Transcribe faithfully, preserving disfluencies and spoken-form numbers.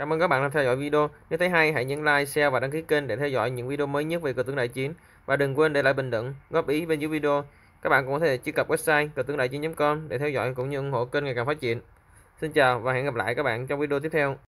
Cảm ơn các bạn đã theo dõi video. Nếu thấy hay, hãy nhấn like, share và đăng ký kênh để theo dõi những video mới nhất về Cờ Tướng Đại Chiến. Và đừng quên để lại bình luận, góp ý bên dưới video. Các bạn cũng có thể truy cập website cờ tướng đại chiến chấm com để theo dõi cũng như ủng hộ kênh ngày càng phát triển. Xin chào và hẹn gặp lại các bạn trong video tiếp theo.